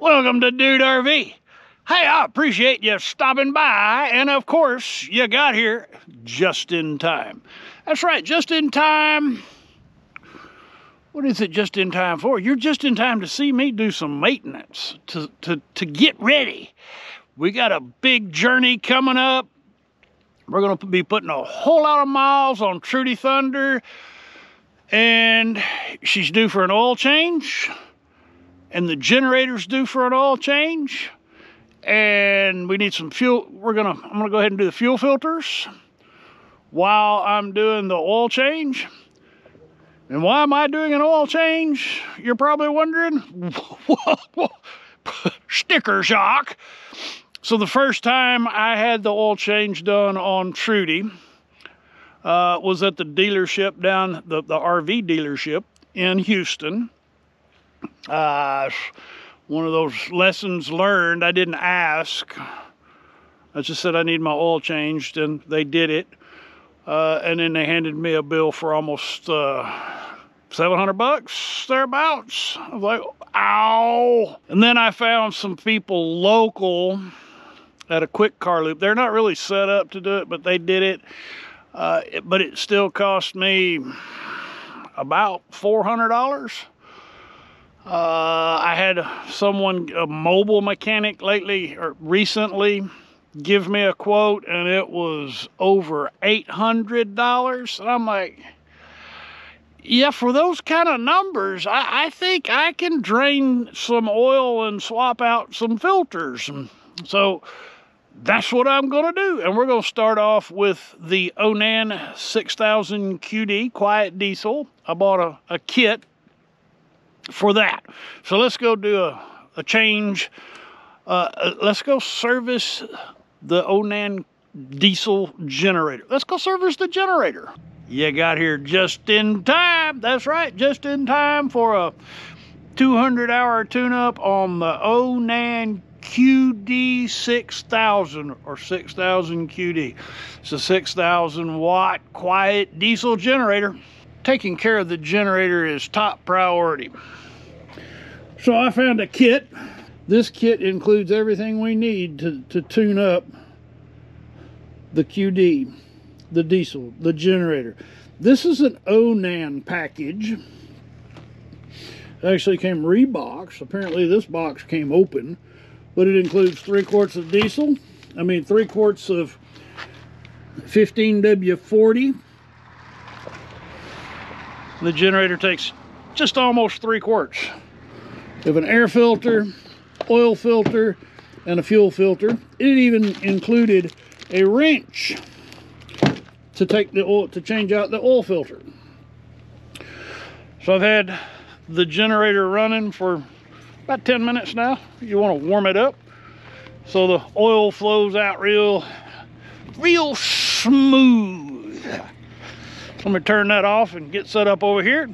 Welcome to Dude RV. Hey, I appreciate you stopping by, and of course, you got here just in time. That's right, just in time. What is it just in time for? You're just in time to see me do some maintenance, to get ready. We got a big journey coming up. We're going to be putting a whole lot of miles on Trudy Thunder, and she's due for an oil change, and the generator's due for an oil change, and we need some fuel. I'm going to go ahead and do the fuel filters while I'm doing the oil change. And why am I doing an oil change? You're probably wondering. Sticker shock. So the first time I had the oil change done on Trudy was at the dealership down, the RV dealership in Houston. One of those lessons learned. I didn't ask. I just said I need my oil changed, and they did it. And then they handed me a bill for almost 700 bucks, thereabouts. I was like, ow. And then I found some people local at a quick car loop. They're not really set up to do it, but they did it. But it still cost me about $400. I had someone, a mobile mechanic lately, or recently, give me a quote, and it was over $800. And I'm like, yeah, for those kind of numbers, I think I can drain some oil and swap out some filters. So that's what I'm going to do. And we're going to start off with the Onan 6000QD quiet diesel. I bought a kit for that. So let's go do a change. Let's go service the Onan diesel generator. Let's go service the generator. You got here just in time. That's right, just in time for a 200-hour tune-up on the Onan QD 6000 or 6000 QD. It's a 6,000-watt quiet diesel generator. Taking care of the generator is top priority. So I found a kit. This kit includes everything we need to tune up the QD, the diesel, the generator. This is an Onan package. It actually came reboxed. Apparently this box came open, but it includes 3 quarts of diesel. I mean, 3 quarts of 15W40. The generator takes just almost 3 quarts. We have an air filter, oil filter, and a fuel filter. It even included a wrench to take the oil, to change out the oil filter. So I've had the generator running for about 10 minutes now. You want to warm it up so the oil flows out real smooth. Let me turn that off and get set up over here.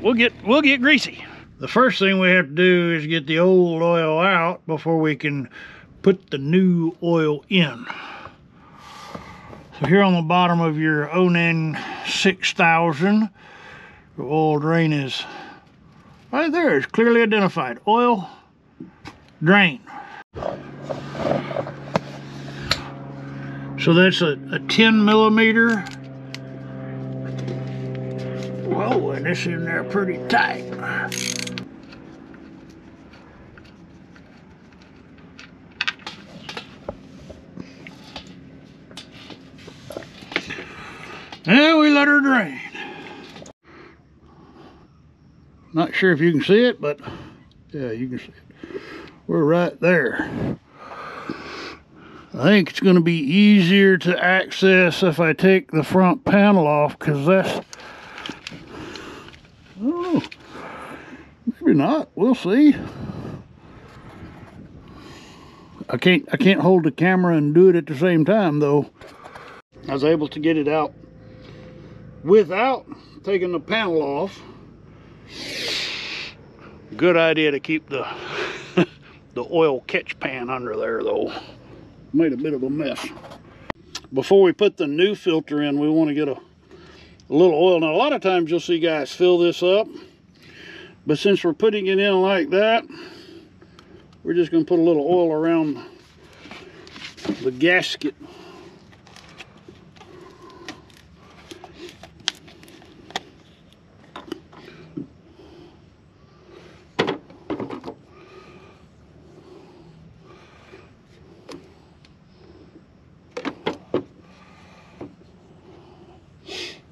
We'll get greasy. The first thing we have to do is get the old oil out before we can put the new oil in. So here on the bottom of your Onan 6000, your oil drain is right there. It's clearly identified. Oil drain. So that's a 10 millimeter. Whoa, and it's in there pretty tight. And we let her drain. Not sure if you can see it, but yeah, you can see it. We're right there. I think it's going to be easier to access if I take the front panel off, because that's, oh, maybe not. We'll see. I can't hold the camera and do it at the same time, though. I was able to get it out without taking the panel off. Good idea to keep the the oil catch pan under there, though. Made a bit of a mess. Before we put the new filter in, we want to get a little oil. Now a lot of times you'll see guys fill this up But since we're putting it in like that, we're just going to put a little oil around the gasket.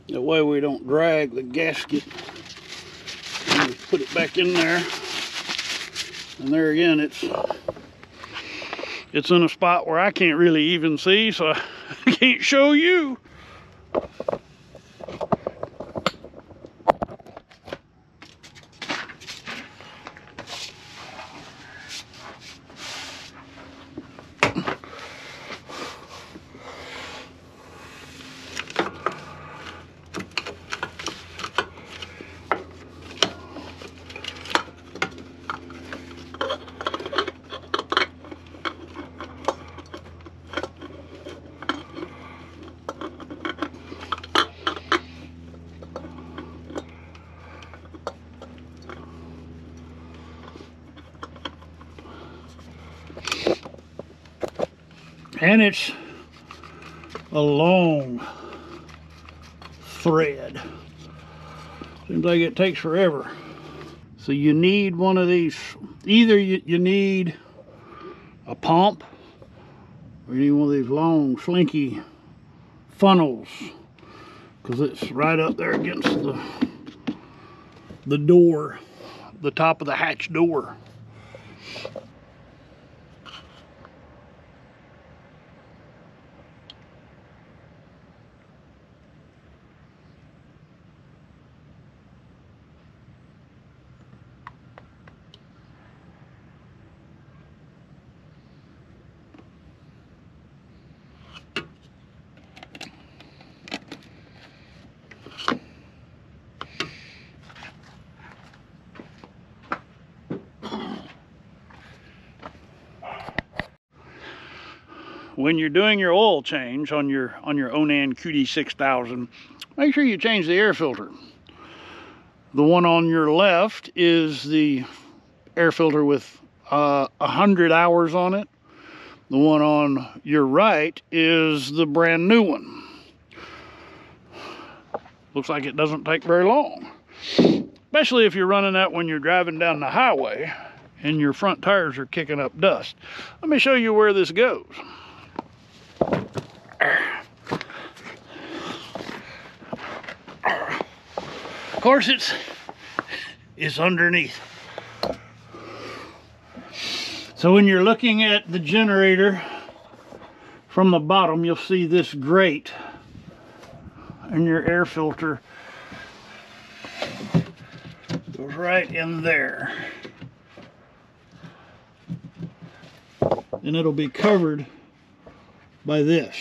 That way we don't drag the gasket. And we put it back in there. And there again, it's in a spot where I can't really even see, so I can't show you. And it's a long thread. Seems like it takes forever. So you need one of these. Either you need a pump, or you need one of these long slinky funnels, because it's right up there against the door, the top of the hatch door. When you're doing your oil change on your Onan QD 6000, make sure you change the air filter. The one on your left is the air filter with 100 hours on it. The one on your right is the brand new one. Looks like it doesn't take very long. Especially if you're running that when you're driving down the highway and your front tires are kicking up dust. Let me show you where this goes. Of course, it's underneath. So when you're looking at the generator from the bottom, you'll see this grate and your air filter goes right in there. And it'll be covered by this.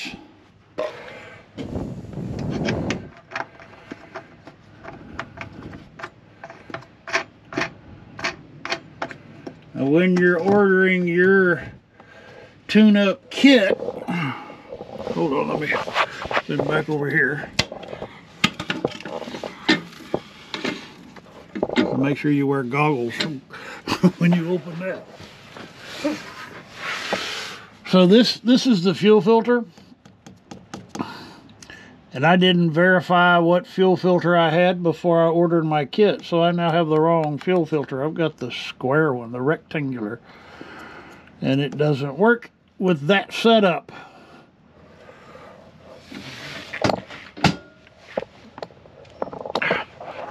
Now, when you're ordering your tune-up kit, hold on, let me send back over here. Make sure you wear goggles when you open that. So this is the fuel filter, and I didn't verify what fuel filter I had before I ordered my kit, so I now have the wrong fuel filter. I've got the square one, the rectangular, and it doesn't work with that setup.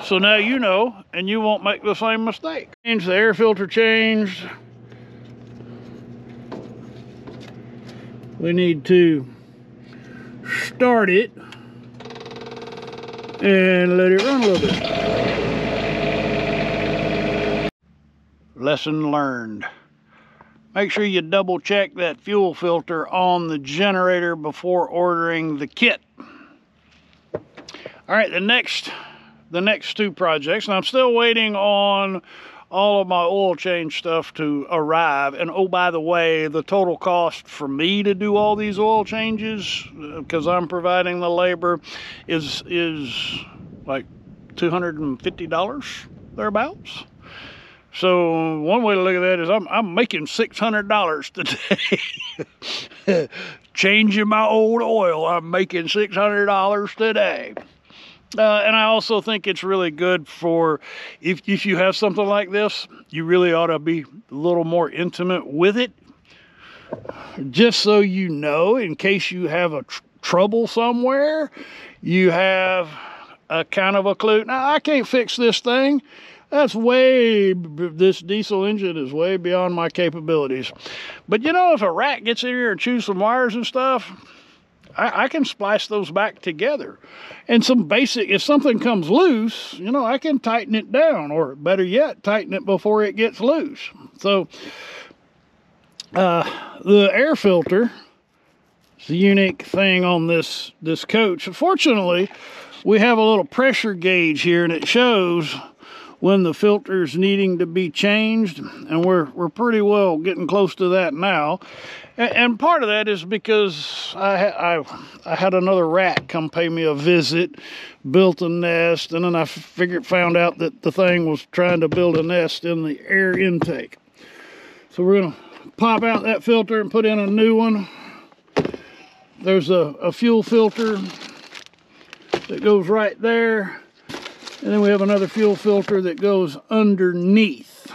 So now you know, and you won't make the same mistake. Change the air filter, changed. We need to start it and let it run a little bit. Lesson learned. Make sure you double check that fuel filter on the generator before ordering the kit. All right, the next two projects, and I'm still waiting on all of my oil change stuff to arrive. And oh, by the way, the total cost for me to do all these oil changes, because I'm providing the labor, is like $250 thereabouts. So one way to look at that is I'm making $600 today. Changing my old oil, I'm making $600 today. And I also think it's really good for, if you have something like this, you really ought to be a little more intimate with it. Just so you know, in case you have a trouble somewhere, you have a kind of a clue. Now, I can't fix this thing. This diesel engine is way beyond my capabilities. But you know, if a rat gets in here and chews some wires and stuff, I can splice those back together. And some basic, if something comes loose, you know, I can tighten it down, or better yet, tighten it before it gets loose. So the air filter is the unique thing on this coach. Fortunately, we have a little pressure gauge here, and it shows when the filter's needing to be changed, and we're pretty well getting close to that now. And part of that is because I had another rat come pay me a visit, built a nest, and then I found out that the thing was trying to build a nest in the air intake. So we're gonna pop out that filter and put in a new one. There's a fuel filter that goes right there. And then we have another fuel filter that goes underneath.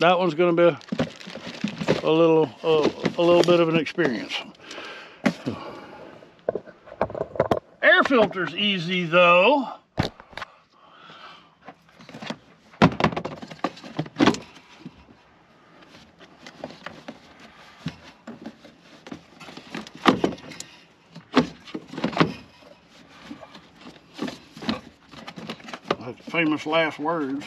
That one's going to be a little bit of an experience. Air filter's easy though. Famous last words.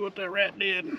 What that rat did.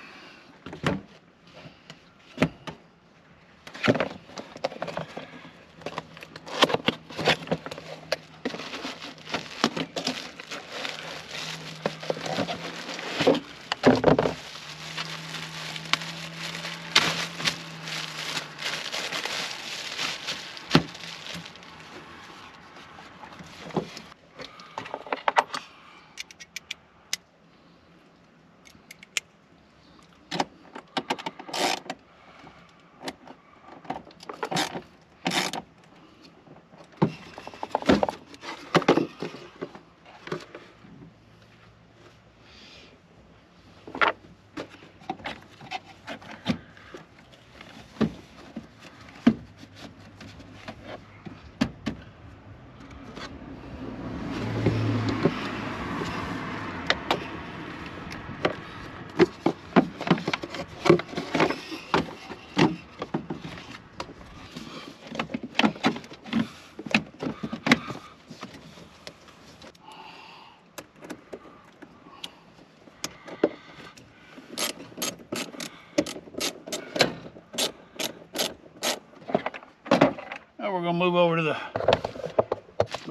We're gonna move over to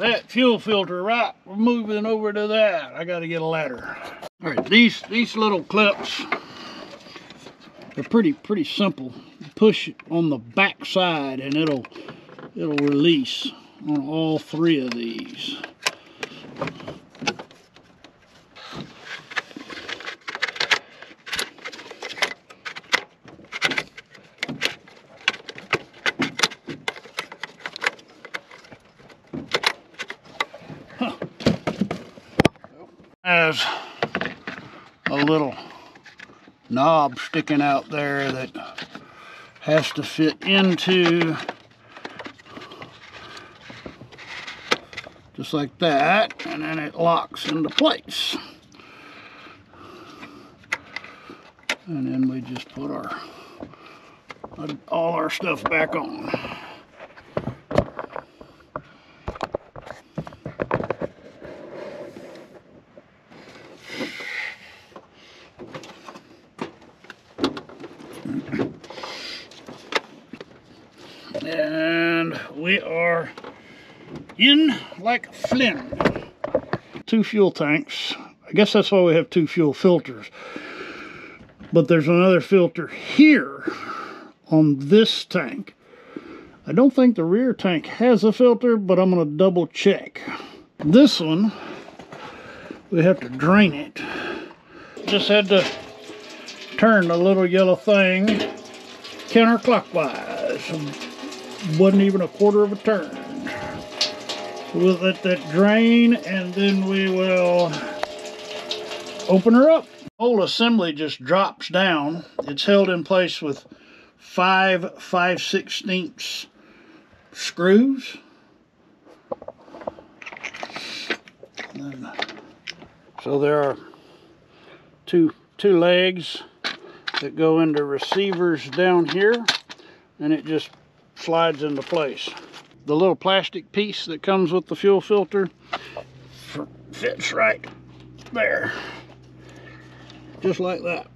that fuel filter, right? We're moving over to that. I gotta get a ladder. All right, these little clips are pretty simple. You push it on the back side and it'll release on all three of these. Has a little knob sticking out there that has to fit into just like that, and then it locks into place, and then we just put all our stuff back on. in like Flynn. Two fuel tanks. I guess that's why we have two fuel filters. But there's another filter here on this tank. I don't think the rear tank has a filter, but I'm going to double check. This one, we have to drain it. Just had to turn the little yellow thing counterclockwise. Wasn't even a quarter of a turn. We'll let that drain, and then we will open her up. The whole assembly just drops down. It's held in place with 5 5/16 screws. And then, so there are two legs that go into receivers down here, and it just slides into place. The little plastic piece that comes with the fuel filter fits right there, just like that.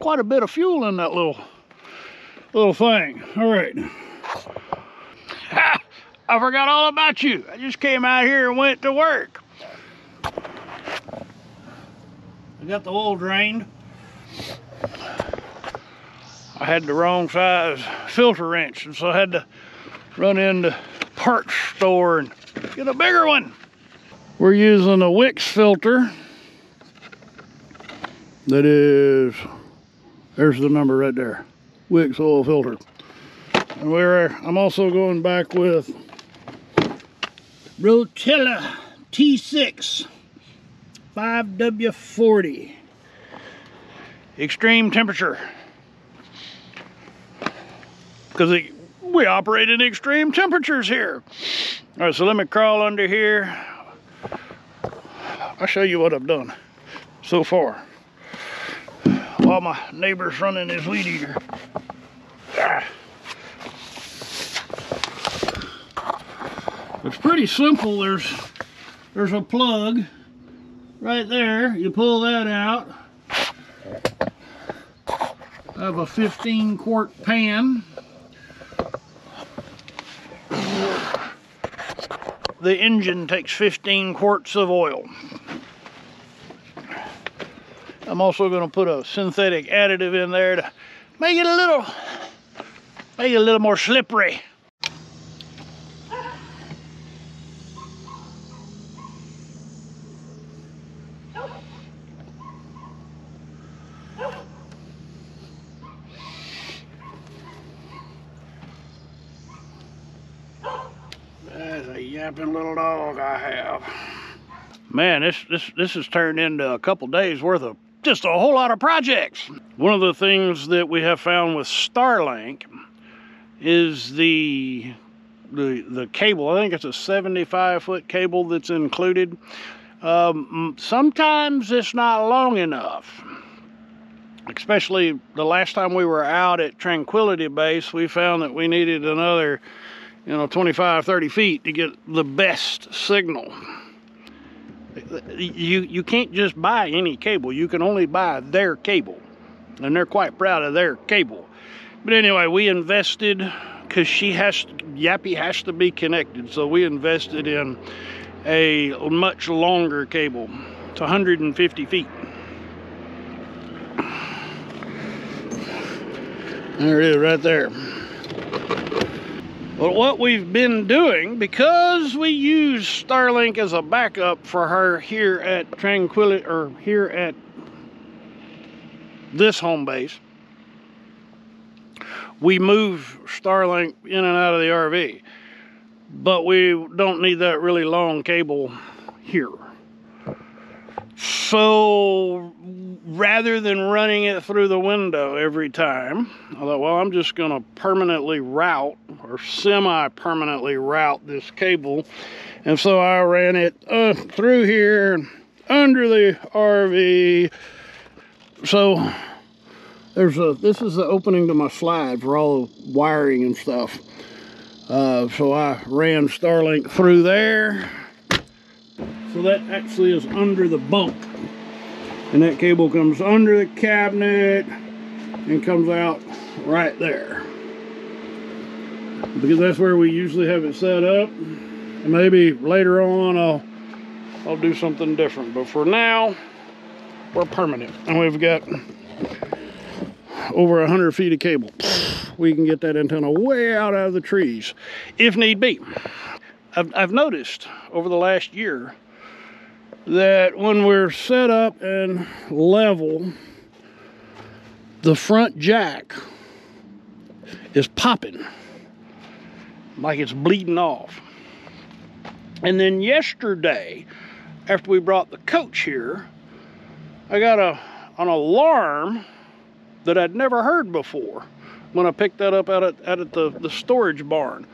Quite a bit of fuel in that little thing. All right. Ha! I forgot all about you. I just came out here and went to work. I got the oil drained. I had the wrong size filter wrench, and so I had to run into the parts store and get a bigger one. We're using a Wix filter. That is, there's the number right there, Wix oil filter. And I'm also going back with Rotella T6 5W40 extreme temperature. Because we operate in extreme temperatures here. All right, so let me crawl under here. I'll show you what I've done so far. While my neighbor's running his weed eater. It's pretty simple. There's a plug right there. You pull that out. I have a 15 quart pan. The engine takes 15 quarts of oil. I'm also going to put a synthetic additive in there to make it a little more slippery. Little dog I have. Man, this has turned into a couple days worth of just a whole lot of projects. One of the things that we have found with Starlink is the cable. I think it's a 75-foot cable that's included. Sometimes it's not long enough. Especially the last time we were out at Tranquility Base, we found that we needed another 25-30 feet to get the best signal. You can't just buy any cable. You can only buy their cable, and they're quite proud of their cable. But anyway, we invested, because Yappy has to be connected, so we invested in a much longer cable. It's 150 feet. There it is right there. But what we've been doing, because we use Starlink as a backup for her here at Tranquility, or here at this home base, we move Starlink in and out of the RV. But we don't need that really long cable here. So rather than running it through the window every time, I thought, well, I'm just going to permanently route, or semi-permanently route, this cable. And so I ran it through here under the RV. So this is the opening to my slide for all the wiring and stuff. So I ran Starlink through there. So that actually is under the bunk. And that cable comes under the cabinet and comes out right there. because that's where we usually have it set up. And maybe later on I'll do something different, but for now we're permanent. And we've got over 100 feet of cable. We can get that antenna way out of the trees if need be. I've noticed over the last year that when we're set up and level, the front jack is popping like it's bleeding off. And then yesterday, after we brought the coach here, I got an alarm that I'd never heard before when I picked that up out at the storage barn.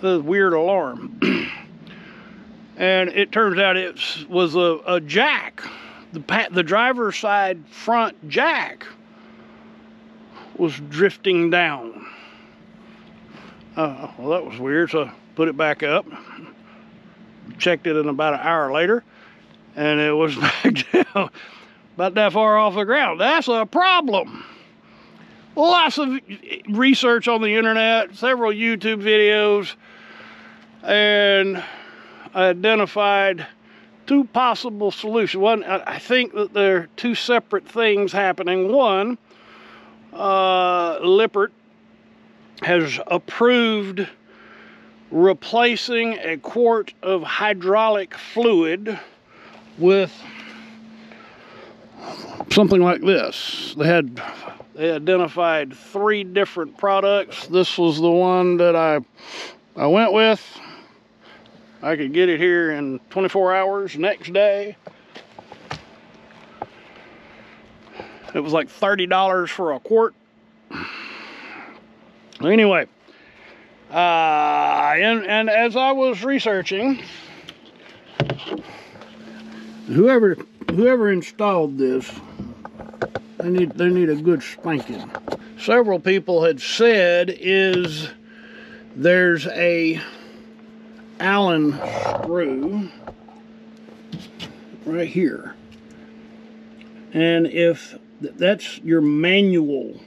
The weird alarm. And it turns out it was a jack. The driver's side front jack was drifting down. Well, that was weird, so I put it back up. Checked it in about an hour later, and it was back down. About that far off the ground. That's a problem. Lots of research on the internet, several YouTube videos, and I identified two possible solutions. One, I think that there are two separate things happening. One, Lippert has approved replacing a quart of hydraulic fluid with something like this. They identified three different products. This was the one that I went with. I could get it here in 24 hours, next day. It was like $30 for a quart. Anyway, and as I was researching, whoever installed this, they need a good spanking. Several people had said there's a Allen screw right here, and if that's your manual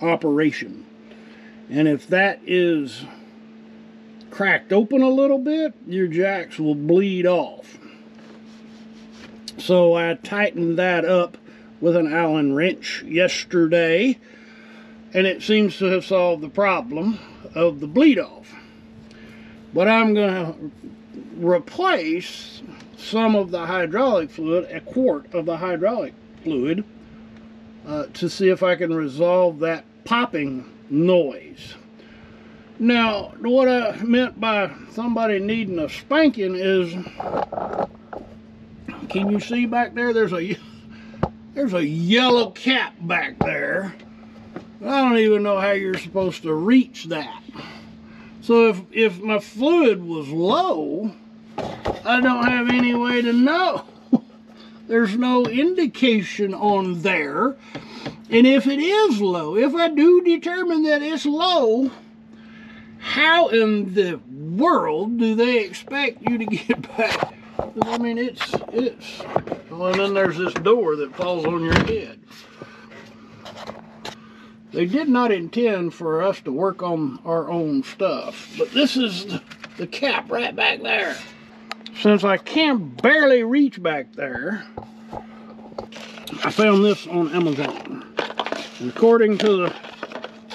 operation, and if that is cracked open a little bit, your jacks will bleed off. So I tightened that up with an Allen wrench yesterday, and it seems to have solved the problem of the bleed off. But I'm going to replace some of the hydraulic fluid, a quart of the hydraulic fluid, to see if I can resolve that popping noise. Now, what I meant by somebody needing a spanking is, can you see back there? There's a yellow cap back there. I don't even know how you're supposed to reach that. So if my fluid was low, I don't have any way to know. There's no indication on there. And if it is low, if I do determine that it's low, how in the world do they expect you to get back? I mean, it's... Well, and then there's this door that falls on your head. They did not intend for us to work on our own stuff, but this is the cap right back there. Since I can barely reach back there, I found this on Amazon. And according to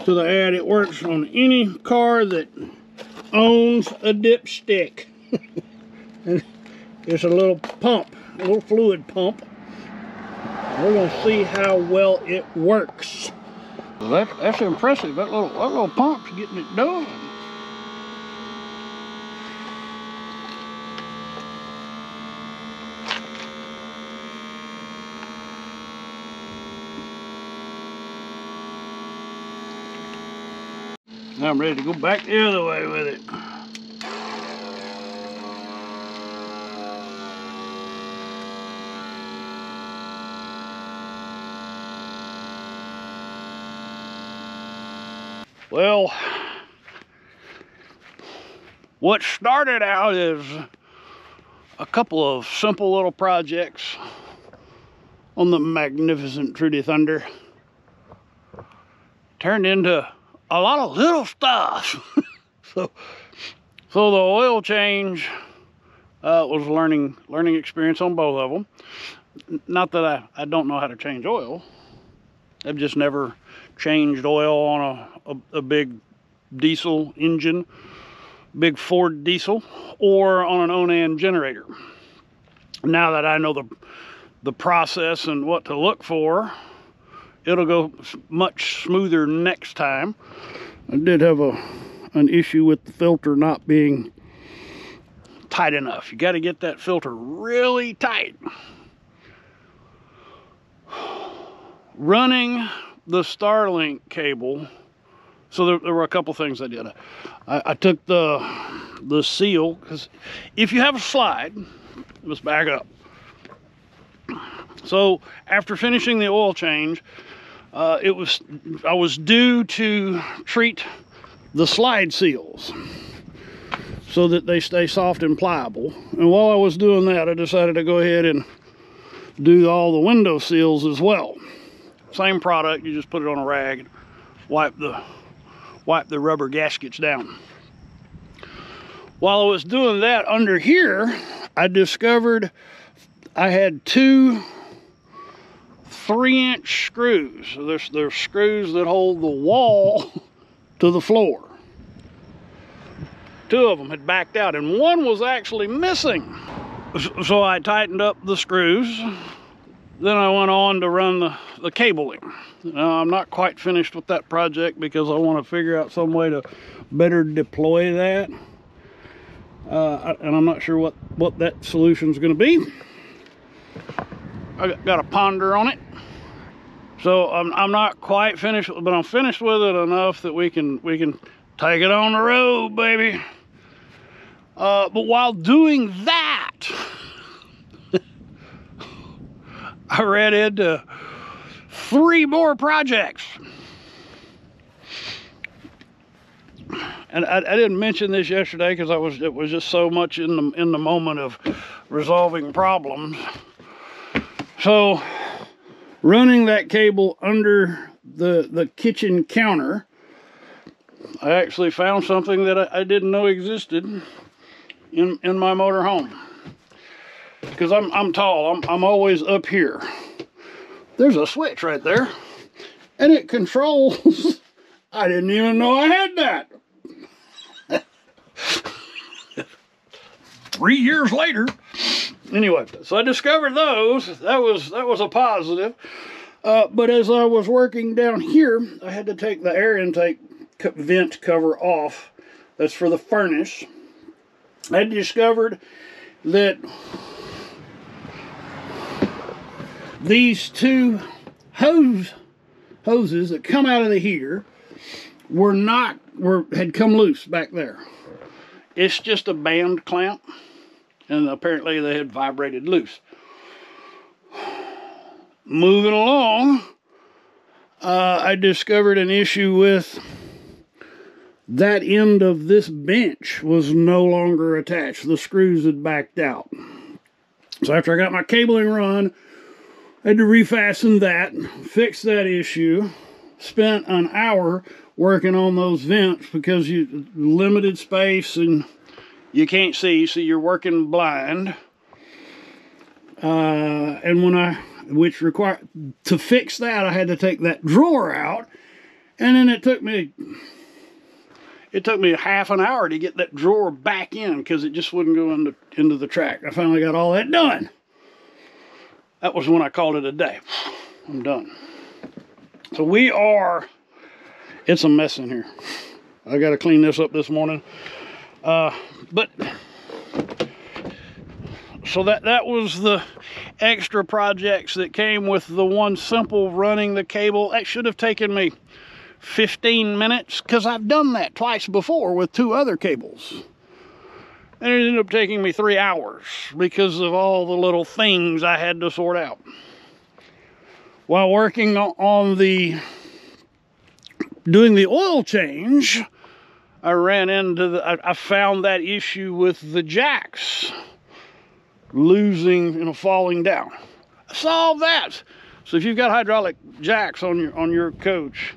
the ad, it works on any car that owns a dipstick. And it's a little pump, a little fluid pump. We're gonna see how well it works. Well, that's impressive. That little pump's getting it done. Now I'm ready to go back the other way with it. Well, what started out as a couple of simple little projects on the magnificent Trudy Thunder turned into a lot of little stuff. So the oil change was a learning experience on both of them. Not that I don't know how to change oil. I've just never changed oil on a big diesel engine, big Ford diesel, or on an Onan generator. Now that I know the process and what to look for, it'll go much smoother next time. I did have an issue with the filter not being tight enough. You got to get that filter really tight. Running the Starlink cable, so there were a couple things I did. I took the seal, because if you have a slide, let's back up. So after finishing the oil change, I was due to treat the slide seals so that they stay soft and pliable. And while I was doing that, I decided to go ahead and do all the window seals as well. Same product, you just put it on a rag and wipe the rubber gaskets down. While I was doing that, under here I discovered I had two 3-inch screws. So there's screws that hold the wall to the floor. Two of them had backed out and one was actually missing. So I tightened up the screws. Then I went on to run the cabling. Now, I'm not quite finished with that project because I want to figure out some way to better deploy that. And I'm not sure what that solution's going to be. I got to ponder on it. So I'm not quite finished, but I'm finished with it enough that we can take it on the road, baby. But while doing that, I ran into 3 more projects. And I didn't mention this yesterday because it was just so much in the moment of resolving problems. So running that cable under the kitchen counter, I actually found something that I didn't know existed in my motorhome. Because I'm tall, I'm always up here. There's a switch right there, and it controls. I didn't even know I had that. 3 years later. Anyway, so I discovered those. That was a positive. But as I was working down here, I had to take the air intake vent cover off. That's for the furnace. I discovered that these two hoses that come out of the heater had come loose back there. It's just a band clamp, and apparently they had vibrated loose. Moving along, I discovered an issue with that end of this bench was no longer attached. The screws had backed out. So after I got my cabling run, I had to refasten that, fix that issue, spent an hour working on those vents because you limited space and you can't see, so you're working blind. And which required, to fix that, I had to take that drawer out, and then it took me half an hour to get that drawer back in because it just wouldn't go into the track. I finally got all that done. That was when I called it a day. I'm done. So it's a mess in here. I got to clean this up this morning. But so that was the extra projects that came with the one simple running the cable. That should have taken me 15 minutes because I've done that twice before with 2 other cables, and it ended up taking me 3 hours because of all the little things I had to sort out while working on doing the oil change. I ran into I found that issue with the jacks losing, falling down. I solved that. So if you've got hydraulic jacks on your coach,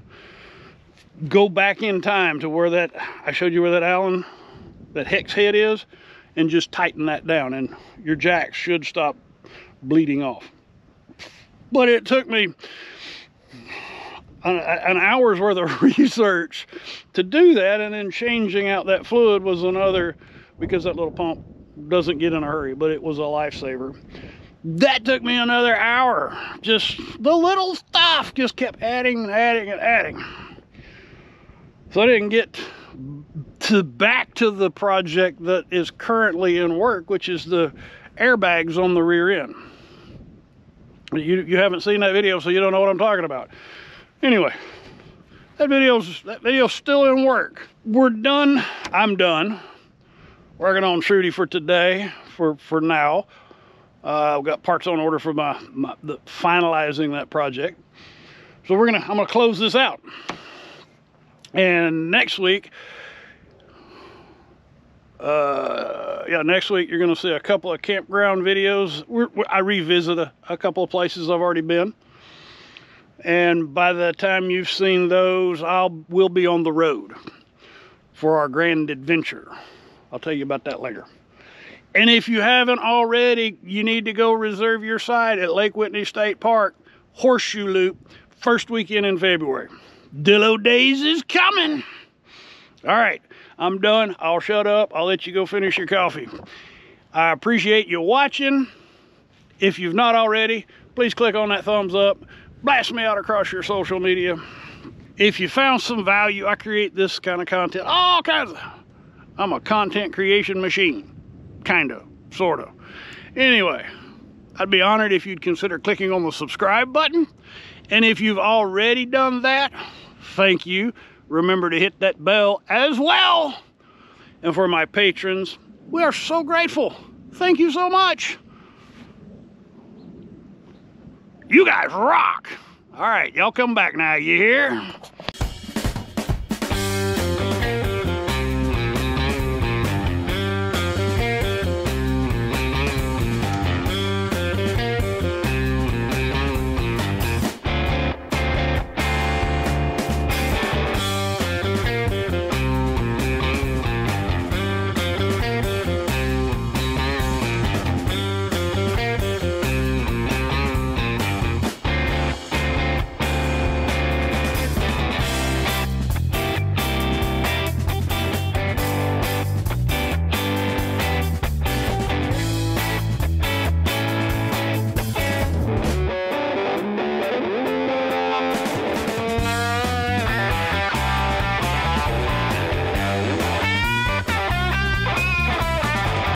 go back in time to where that, I showed you where that Allen, that hex head is, and just tighten that down, and your jacks should stop bleeding off. But it took me an hour's worth of research to do that, and then changing out that fluid was another, because that little pump doesn't get in a hurry, but it was a lifesaver. That took me another hour. Just the little stuff just kept adding and adding and adding. So I didn't get to back to the project that is currently in work, which is the airbags on the rear end. You haven't seen that video, so you don't know what I'm talking about. Anyway, that video's still in work. We're done. I'm done working on Trudy for today, for now. I've got parts on order for the finalizing that project. So I'm gonna close this out. And next week, next week you're gonna see a couple of campground videos. I revisit a couple of places I've already been. And by the time you've seen those, we'll be on the road for our grand adventure. I'll tell you about that later. And if you haven't already, you need to go reserve your site at Lake Whitney State Park, Horseshoe Loop, first weekend in February. Dillo Days is coming. All right, I'm done. I'll shut up. I'll let you go finish your coffee. I appreciate you watching. If you've not already, please click on that thumbs up. Blast me out across your social media. If you found some value, I create this kind of content. All kinds of... I'm a content creation machine. Kind of, sort of. Anyway, I'd be honored if you'd consider clicking on the subscribe button. And if you've already done that, thank you. Remember to hit that bell as well. And for my patrons, we are so grateful. Thank you so much. You guys rock. All right, y'all come back now, you hear?